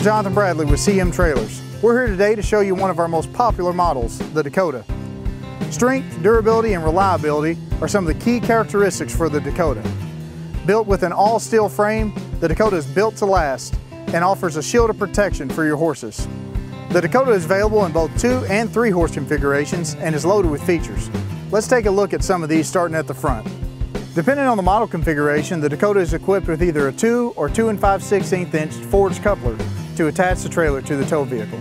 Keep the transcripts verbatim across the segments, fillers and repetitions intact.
I'm Jonathan Bradley with C M Trailers. We're here today to show you one of our most popular models, the Dakota. Strength, durability, and reliability are some of the key characteristics for the Dakota. Built with an all-steel frame, the Dakota is built to last and offers a shield of protection for your horses. The Dakota is available in both two and three horse configurations and is loaded with features. Let's take a look at some of these starting at the front. Depending on the model configuration, the Dakota is equipped with either a two or two and five sixteenths inch forged coupler to attach the trailer to the tow vehicle.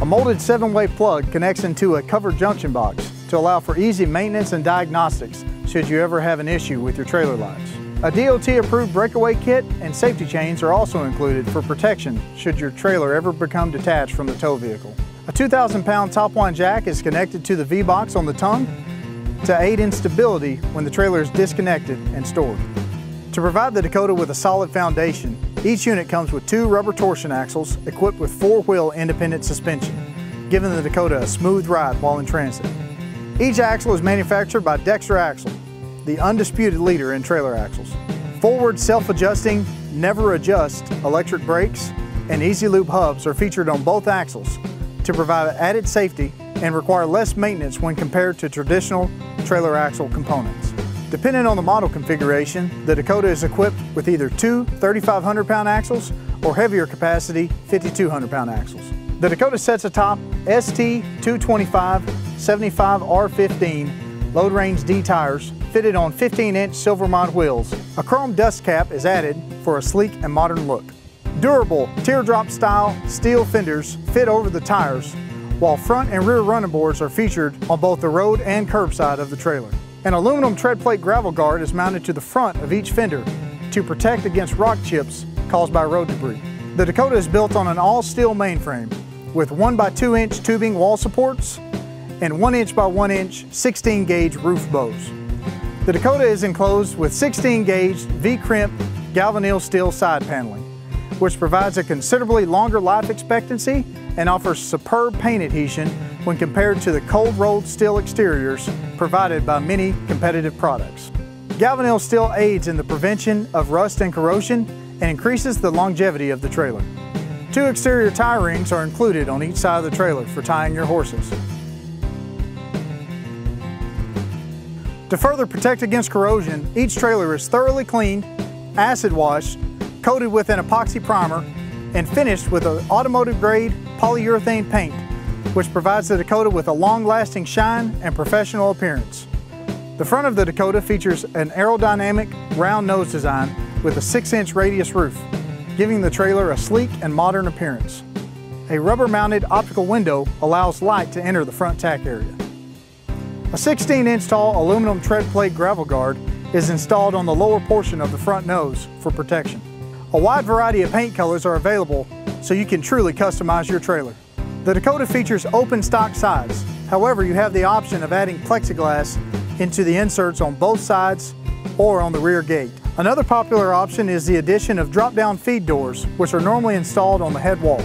A molded seven-way plug connects into a covered junction box to allow for easy maintenance and diagnostics should you ever have an issue with your trailer lines. A D O T-approved breakaway kit and safety chains are also included for protection should your trailer ever become detached from the tow vehicle. A two thousand pound top-line jack is connected to the V-box on the tongue to aid in stability when the trailer is disconnected and stored. To provide the Dakota with a solid foundation, each unit comes with two rubber torsion axles equipped with four-wheel independent suspension, giving the Dakota a smooth ride while in transit. Each axle is manufactured by Dexter Axle, the undisputed leader in trailer axles. Forward self-adjusting, never adjust electric brakes and easy lube hubs are featured on both axles to provide added safety and require less maintenance when compared to traditional trailer axle components. Depending on the model configuration, the Dakota is equipped with either two thirty-five hundred pound axles or heavier capacity fifty-two hundred pound axles. The Dakota sets atop S T two twenty-five seventy-five R fifteen load range D tires fitted on fifteen inch Silvermont wheels. A chrome dust cap is added for a sleek and modern look. Durable teardrop style steel fenders fit over the tires, while front and rear running boards are featured on both the road and curb side of the trailer. An aluminum tread plate gravel guard is mounted to the front of each fender to protect against rock chips caused by road debris. The Dakota is built on an all-steel mainframe with one by two inch tubing wall supports and one inch by one inch sixteen gauge roof bows. The Dakota is enclosed with sixteen gauge V-crimp galvanneal steel side paneling, which provides a considerably longer life expectancy and offers superb paint adhesion when compared to the cold-rolled steel exteriors provided by many competitive products. Galvanneal steel aids in the prevention of rust and corrosion and increases the longevity of the trailer. Two exterior tie rings are included on each side of the trailer for tying your horses. To further protect against corrosion, each trailer is thoroughly cleaned, acid washed, coated with an epoxy primer, and finished with an automotive grade polyurethane paint, which provides the Dakota with a long-lasting shine and professional appearance. The front of the Dakota features an aerodynamic round nose design with a six inch radius roof, giving the trailer a sleek and modern appearance. A rubber-mounted optical window allows light to enter the front tack area. A sixteen inch tall aluminum tread plate gravel guard is installed on the lower portion of the front nose for protection. A wide variety of paint colors are available so you can truly customize your trailer. The Dakota features open stock sides. However, you have the option of adding plexiglass into the inserts on both sides or on the rear gate. Another popular option is the addition of drop-down feed doors, which are normally installed on the head wall.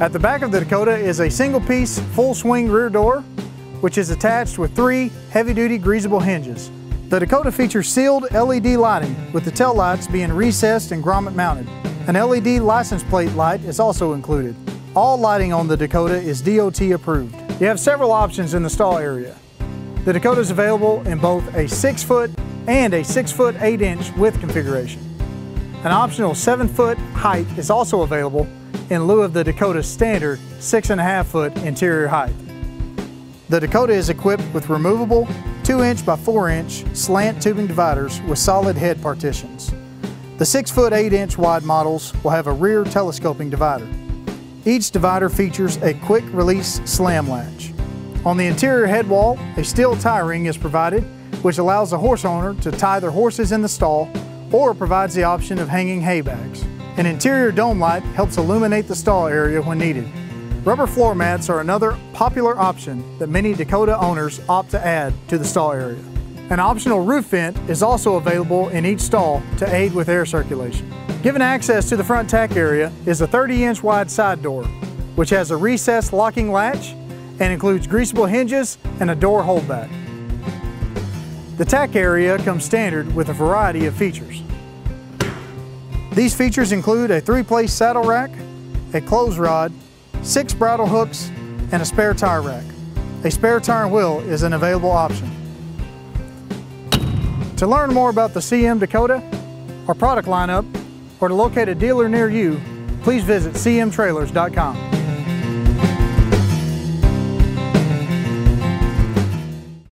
At the back of the Dakota is a single-piece full-swing rear door, which is attached with three heavy-duty greasable hinges. The Dakota features sealed L E D lighting, with the tail lights being recessed and grommet mounted. An L E D license plate light is also included. All lighting on the Dakota is D O T approved. You have several options in the stall area. The Dakota is available in both a six foot and a six foot eight inch width configuration. An optional seven foot height is also available in lieu of the Dakota's standard six and a half foot interior height. The Dakota is equipped with removable two inch by four inch slant tubing dividers with solid head partitions. The six foot eight inch wide models will have a rear telescoping divider. Each divider features a quick release slam latch. On the interior head wall, a steel tie ring is provided, which allows the horse owner to tie their horses in the stall or provides the option of hanging hay bags. An interior dome light helps illuminate the stall area when needed. Rubber floor mats are another popular option that many Dakota owners opt to add to the stall area. An optional roof vent is also available in each stall to aid with air circulation. Given access to the front tack area is a thirty inch wide side door, which has a recessed locking latch and includes greasable hinges and a door holdback. The tack area comes standard with a variety of features. These features include a three-place saddle rack, a close rod, six bridle hooks, and a spare tire rack. A spare tire and wheel is an available option. To learn more about the C M Dakota, our product lineup, or to locate a dealer near you, please visit C M trailers dot com.